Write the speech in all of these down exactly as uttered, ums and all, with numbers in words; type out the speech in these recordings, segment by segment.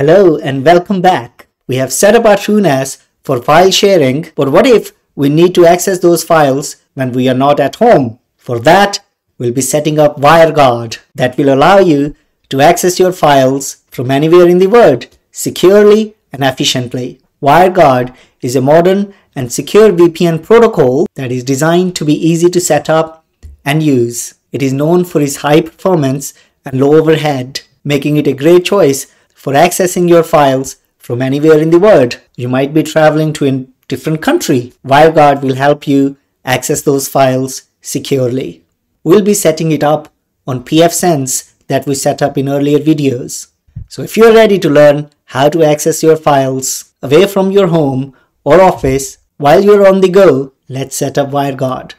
Hello and welcome back. We have set up our TrueNAS for file sharing, but what if we need to access those files when we are not at home? For that, we'll be setting up WireGuard that will allow you to access your files from anywhere in the world securely and efficiently. WireGuard is a modern and secure V P N protocol that is designed to be easy to set up and use. It is known for its high performance and low overhead, making it a great choice for accessing your files from anywhere in the world. You might be traveling to a different country. WireGuard will help you access those files securely. We'll be setting it up on pfSense that we set up in earlier videos. So if you're ready to learn how to access your files away from your home or office while you're on the go, let's set up WireGuard.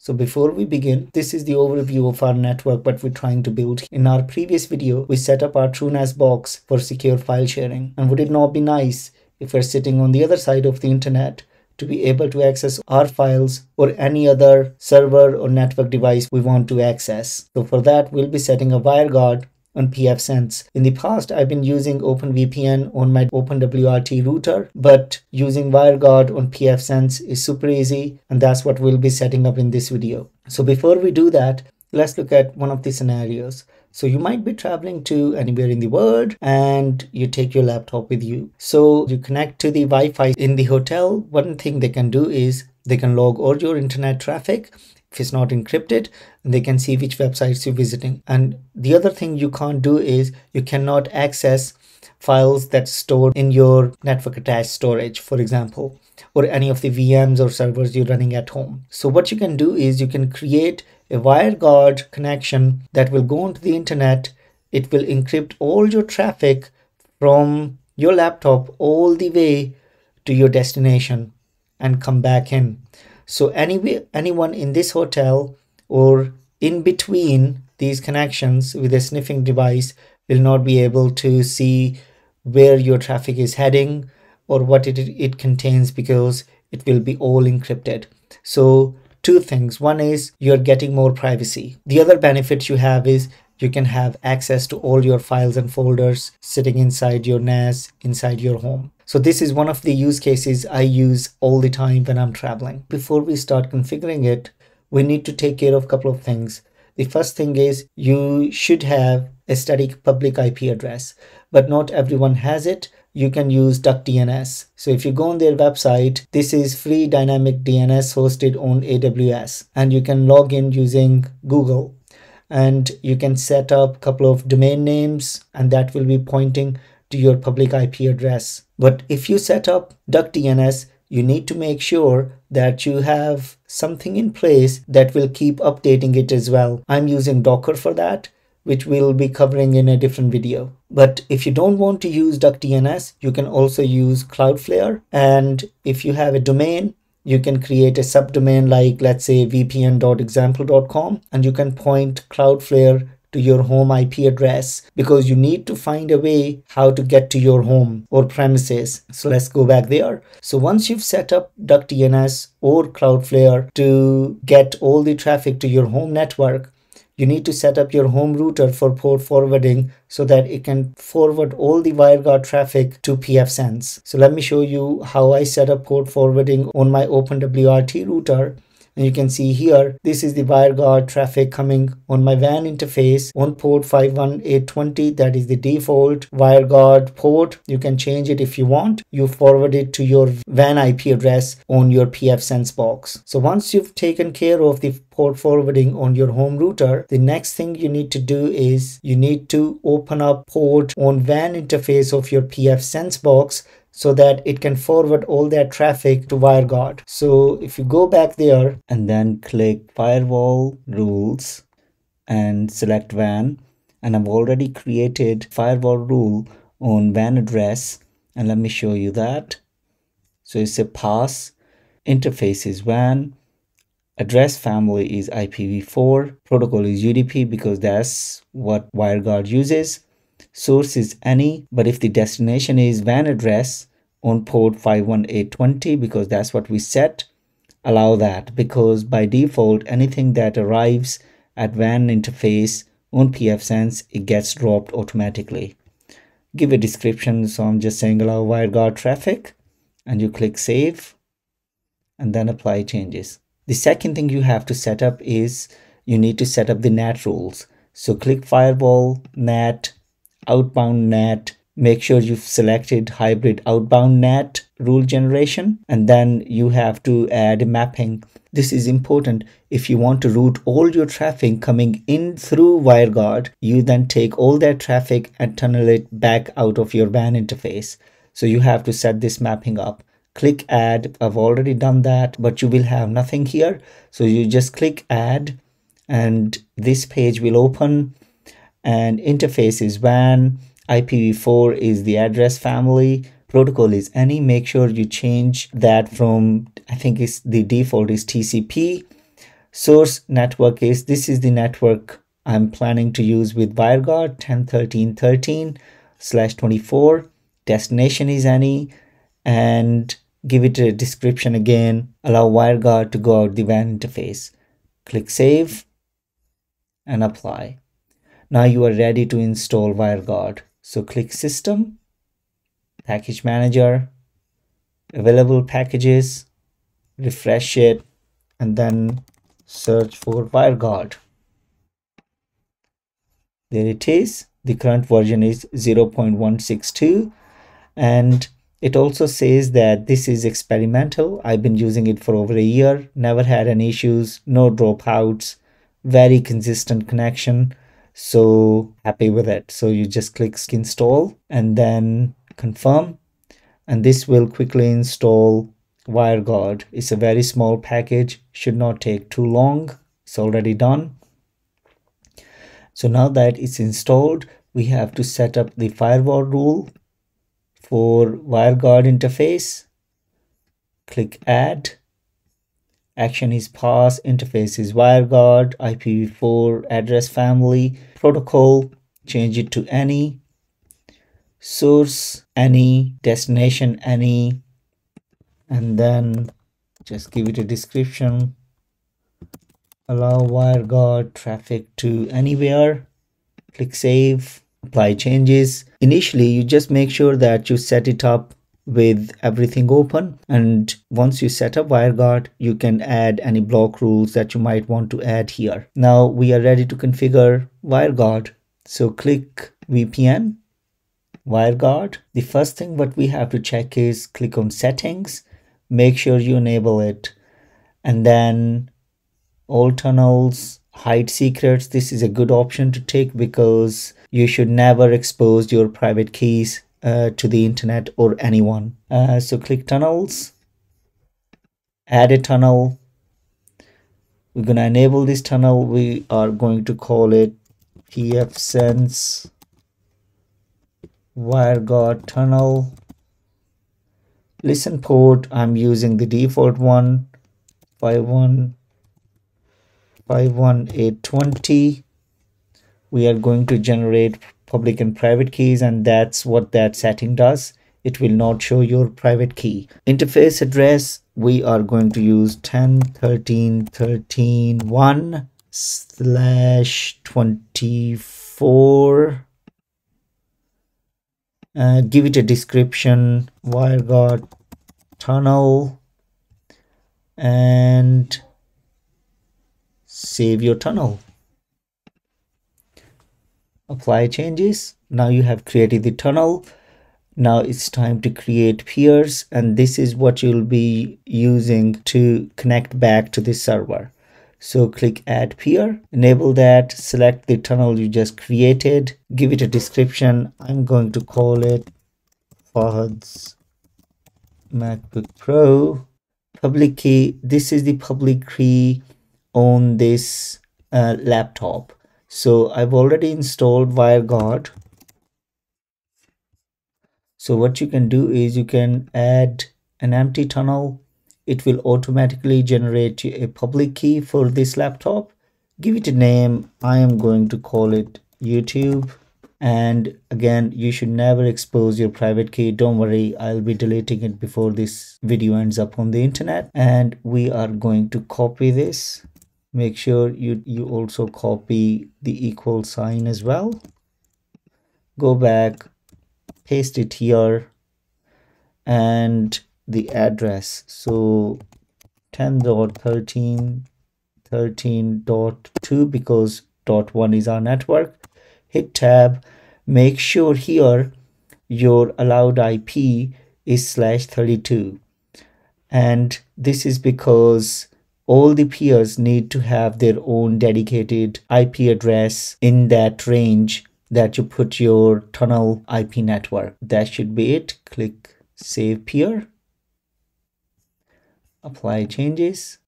So before we begin, this is the overview of our network, what we're trying to build. In our previous video, we set up our TrueNAS box for secure file sharing. And would it not be nice if we're sitting on the other side of the internet to be able to access our files or any other server or network device we want to access? So for that, we'll be setting a WireGuard on pfSense. In the past, I've been using OpenVPN on my OpenWRT router, but using WireGuard on pfSense is super easy, and that's what we'll be setting up in this video. So before we do that, let's look at one of the scenarios. So you might be traveling to anywhere in the world and you take your laptop with you. So you connect to the Wi-Fi in the hotel. One thing they can do is they can log all your internet traffic. If it's not encrypted, they can see which websites you're visiting. And the other thing you can't do is you cannot access files that's stored in your network attached storage, for example, or any of the V Ms or servers you're running at home. So what you can do is you can create a WireGuard connection that will go onto the internet. It will encrypt all your traffic from your laptop all the way to your destination and come back in. So anyway, anyone in this hotel or in between these connections with a sniffing device will not be able to see where your traffic is heading or what it, it contains, because it will be all encrypted. So two things. One is you're getting more privacy. The other benefit you have is you can have access to all your files and folders sitting inside your NAS, inside your home. So this is one of the use cases I use all the time when I'm traveling. Before we start configuring it, we need to take care of a couple of things. The first thing is you should have a static public I P address, but not everyone has it. You can use DuckDNS. So if you go on their website, this is free dynamic D N S hosted on A W S, and you can log in using Google, and you can set up a couple of domain names, and that will be pointing to your public I P address. But if you set up DuckDNS, you need to make sure that you have something in place that will keep updating it as well. I'm using Docker for that, which we'll be covering in a different video. But if you don't want to use DuckDNS, you can also use Cloudflare. And if you have a domain, you can create a subdomain like, let's say, v p n dot example dot com, and you can point Cloudflare to your home I P address, because you need to find a way how to get to your home or premises. So let's go back there. So once you've set up DuckDNS or Cloudflare to get all the traffic to your home network, you need to set up your home router for port forwarding so that it can forward all the WireGuard traffic to pfSense. So let me show you how I set up port forwarding on my OpenWRT router. And you can see here, this is the WireGuard traffic coming on my W A N interface on port five one eight two zero. That is the default WireGuard port. You can change it if you want. You forward it to your W A N I P address on your pfSense box. So once you've taken care of the port forwarding on your home router, the next thing you need to do is you need to open up port on W A N interface of your pfSense box so that it can forward all that traffic to WireGuard. So if you go back there and then click Firewall Rules and select W A N, and I've already created firewall rule on W A N address, and let me show you that. So it's a pass, interface is W A N, address family is I P v four, protocol is U D P because that's what WireGuard uses, source is any, but if the destination is W A N address on port five one eight two zero, because that's what we set, allow that, because by default, anything that arrives at W A N interface on pfSense, it gets dropped automatically. Give a description. So I'm just saying allow WireGuard traffic, and you click save and then apply changes. The second thing you have to set up is you need to set up the N A T rules. So click firewall, N A T, outbound N A T. Make sure you've selected hybrid outbound N A T rule generation, and then you have to add mapping. This is important. If you want to route all your traffic coming in through WireGuard, you then take all that traffic and tunnel it back out of your W A N interface. So you have to set this mapping up. Click add. I've already done that, but you will have nothing here. So you just click add and this page will open, and interface is W A N. I P v four is the address family, protocol is any. Make sure you change that from, I think it's the default is T C P. Source network is, this is the network I'm planning to use with WireGuard, ten dot thirteen dot thirteen slash twenty-four. Destination is any, and give it a description again. Allow WireGuard to go out the W A N interface. Click save and apply. Now you are ready to install WireGuard. So click System, Package Manager, Available Packages, refresh it, and then search for WireGuard. There it is. The current version is zero point one six two. And it also says that this is experimental. I've been using it for over a year, never had any issues, no dropouts, very consistent connection. So happy with it. So you just click install and then confirm, and this will quickly install WireGuard. It's a very small package, should not take too long. It's already done. So now that it's installed, we have to set up the firewall rule for WireGuard interface. Click add. Action is pass, interface is WireGuard, I P v four, address family, protocol, change it to any, source any, destination any, and then just give it a description. Allow WireGuard traffic to anywhere. Click save, apply changes. Initially, you just make sure that you set it up with everything open, and once you set up WireGuard, you can add any block rules that you might want to add here. Now we are ready to configure WireGuard. So click V P N, WireGuard. The first thing what we have to check is click on settings, make sure you enable it, and then all tunnels, hide secrets. This is a good option to take because you should never expose your private keys Uh, to the internet or anyone. Uh, so click tunnels, add a tunnel. We're going to enable this tunnel. We are going to call it pfSense WireGuard tunnel. Listen port, I'm using the default one, five one five one eight two zero. We are going to generate public and private keys, and that's what that setting does. It will not show your private key. Interface address, we are going to use ten dot thirteen dot thirteen dot one slash twenty-four. Uh, give it a description, WireGuard tunnel, and save your tunnel. Apply changes. Now you have created the tunnel. Now it's time to create peers, and this is what you'll be using to connect back to the server. So click add peer, enable that, select the tunnel you just created, give it a description. I'm going to call it Fahad's MacBook Pro. Public key, this is the public key on this uh, laptop. So I've already installed WireGuard. So what you can do is you can add an empty tunnel. It will automatically generate a public key for this laptop. Give it a name. I am going to call it YouTube And again, you should never expose your private key. Don't worry, I'll be deleting it before this video ends up on the internet. And we are going to copy this. Make sure you, you also copy the equal sign as well. Go back, paste it here, and the address. So ten dot thirteen dot thirteen dot two, because dot one is our network. Hit tab, make sure here your allowed I P is slash thirty-two. And this is because all the peers need to have their own dedicated I P address in that range that you put your tunnel I P network. That should be it. Click Save Peer. Apply changes.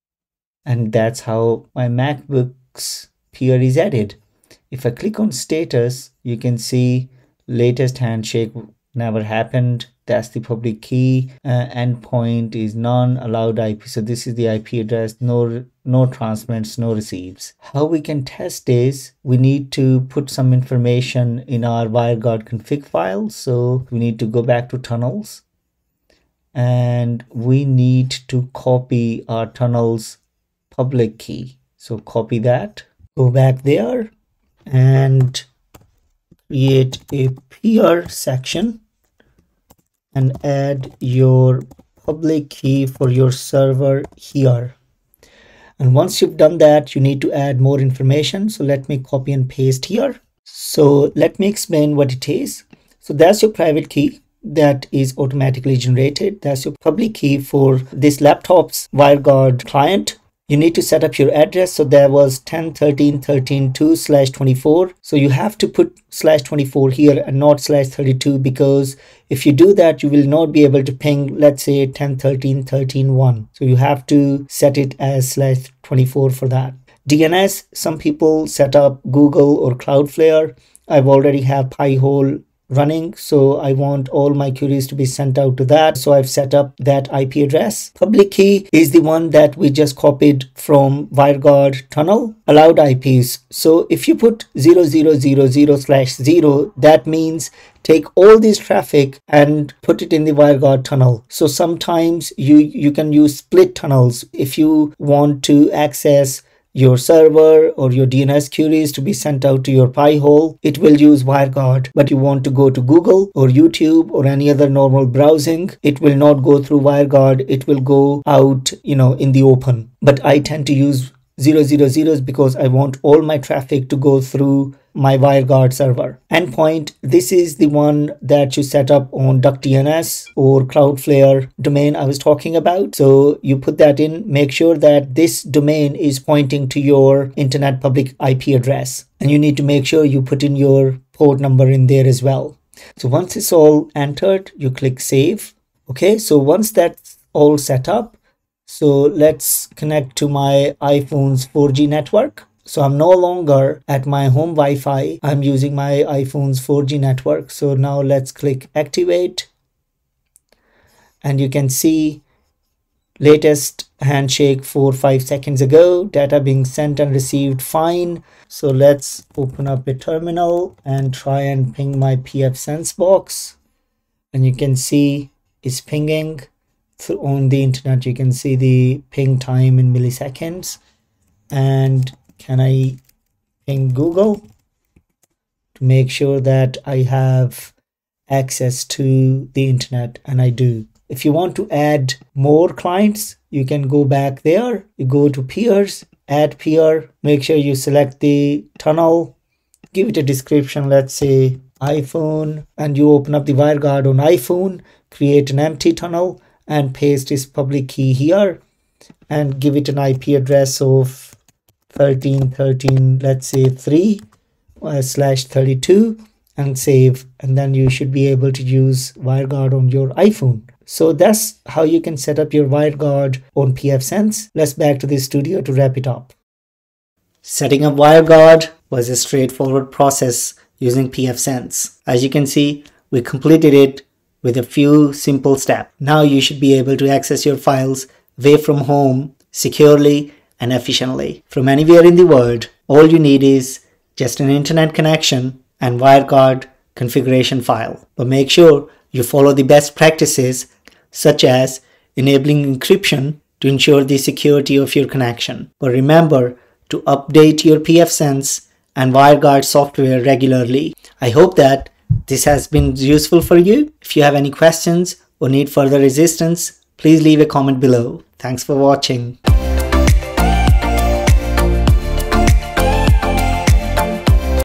And that's how my MacBook's peer is added. If I click on status, you can see latest handshake never happened. That's the public key. Uh, endpoint is none, allowed I P. So this is the I P address, no, no transmits, no receives. How we can test is we need to put some information in our WireGuard config file. So we need to go back to tunnels and we need to copy our tunnels public key. So copy that, go back there, and create a peer section and add your public key for your server here. And once you've done that, you need to add more information. So let me copy and paste here. So let me explain what it is. So that's your private key that is automatically generated. That's your public key for this laptop's WireGuard client. You need to set up your address. So there was ten dot thirteen dot thirteen dot two slash twenty-four. So you have to put slash twenty-four here and not slash thirty-two, because if you do that, you will not be able to ping, let's say ten dot thirteen dot thirteen dot one. So you have to set it as slash twenty-four for that. D N S, some people set up Google or Cloudflare. I've already have Pi-hole running, so I want all my queries to be sent out to that. So I've set up that I P address. Public key is the one that we just copied from WireGuard tunnel. Allowed I Ps. So if you put zero zero zero zero slash zero, that means take all this traffic and put it in the WireGuard tunnel. So sometimes you, you can use split tunnels if you want to access your server or your D N S queries to be sent out to your Pi-hole. It will use WireGuard, but you want to go to Google or YouTube or any other normal browsing, it will not go through WireGuard. It will go out, you know, in the open. But I tend to use zero zero zeros because I want all my traffic to go through my WireGuard server. Endpoint, this is the one that you set up on DuckDNS or Cloudflare domain I was talking about. So you put that in, make sure that this domain is pointing to your internet public I P address. And you need to make sure you put in your port number in there as well. So once it's all entered, you click Save. Okay, so once that's all set up, so let's connect to my iPhone's four G network. So I'm no longer at my home Wi-Fi. I'm using my iPhone's four G network. So now let's click activate. And you can see latest handshake four, five seconds ago, data being sent and received fine. So let's open up a terminal and try and ping my pfSense box. And you can see it's pinging. So on the internet, you can see the ping time in milliseconds. And can I ping Google to make sure that I have access to the internet? And I do. If you want to add more clients, you can go back there. You go to peers, add peer, make sure you select the tunnel, give it a description, let's say iPhone, and you open up the WireGuard on iPhone, create an empty tunnel, and paste this public key here and give it an I P address of thirteen thirteen, let's say three uh, slash thirty-two, and save. And then you should be able to use WireGuard on your iPhone. So that's how you can set up your WireGuard on pfSense. Let's back to the studio to wrap it up. Setting up WireGuard was a straightforward process using pfSense. As you can see, we completed it with a few simple steps. Now you should be able to access your files away from home securely and efficiently from anywhere in the world. All you need is just an internet connection and WireGuard configuration file. But make sure you follow the best practices, such as enabling encryption to ensure the security of your connection. But remember to update your pfSense and WireGuard software regularly. I hope that this has been useful for you. If you have any questions or need further assistance, please leave a comment below. Thanks for watching.